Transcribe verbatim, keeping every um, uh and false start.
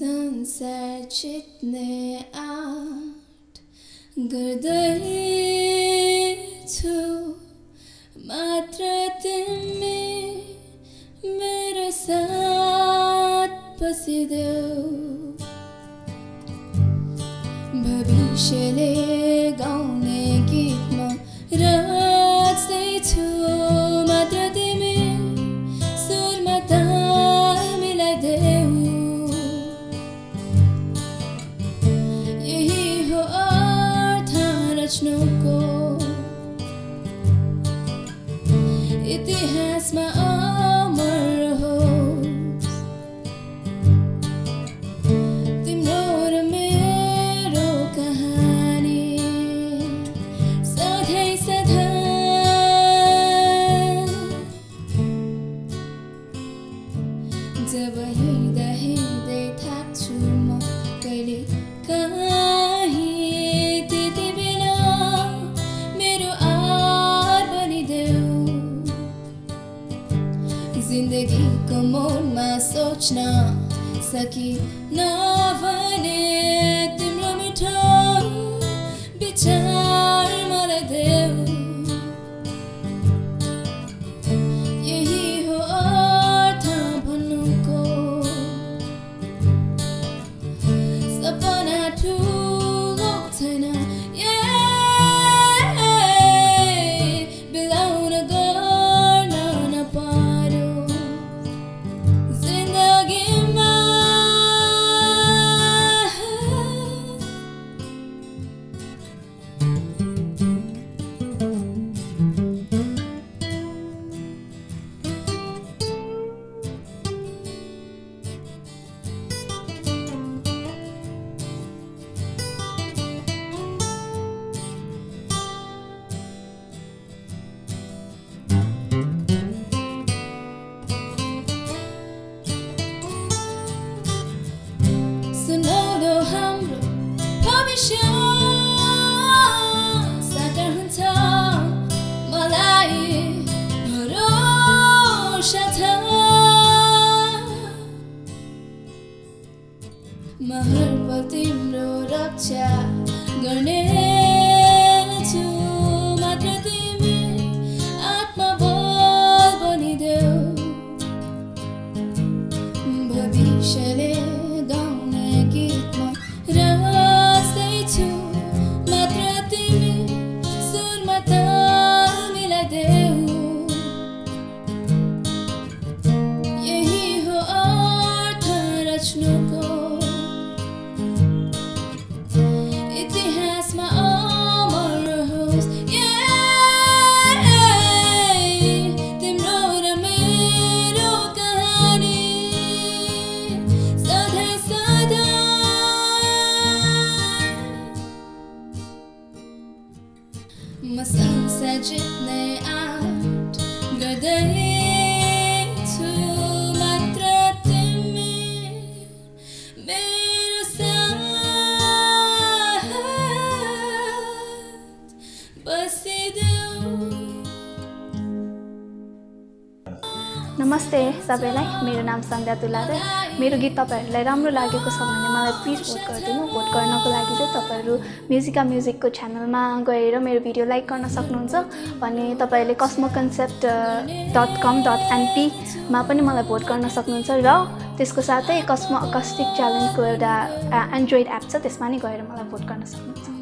संसार जितने आठ गर्दले छु मात्र तिमी मेरा साथ बसिदेऊ भविष्यले गाउने गीतमा राख्दै छु मात्र तिमी सुरमा ताल मिलाइदेऊ यही हो अर्थ रच्नुको इतिहासमा अमर हो तिम्रो र मेरो कहानी सधैँ सधैँ जब हिँड्दा हिँड्दै थाक्छु म कहिले काहीँ त्यति बेला मेरो आहार बनिदेऊ जिंदगी को मोड़ में सोचना सकी ना भने तिम्रो मिठो विचार मलाई देऊ यही हो अर्थ भन्नुको सपना ठुलो छैन महर पर तिम्रो रक्षा गर्ने छु मात्र तिमी आत्मबल बनिदेऊ भविष्यले गाउने गीतमा राख्दै छु मात्र तिमी सुरमा ताल मिलाइदेऊ यही हो अर्थ रच्नुको Ma Sansar Jitne out garday tu matra timi mera saath basideu Namaste sabailai mero naam Sandhya Tuladhar मेरो गीत तपाईहरुलाई राम्रो लागेको छ भने मलाई प्लिज भोट गरिदिनु भोट गर्नको लागि चाहिँ तपाईहरु म्युजिका म्युजिकको च्यानलमा गएर मेरो भिडियो लाइक गर्न सक्नुहुन्छ भने तपाईहरुले cosmo concept dot com dot n p मा पनि मलाई भोट गर्न सक्नुहुन्छ र त्यसको साथै Cosmo Acoustic Challenge को एउटा एन्ड्रोइड एप छ त्यसमा नि गएर मलाई भोट गर्न सक्नुहुन्छ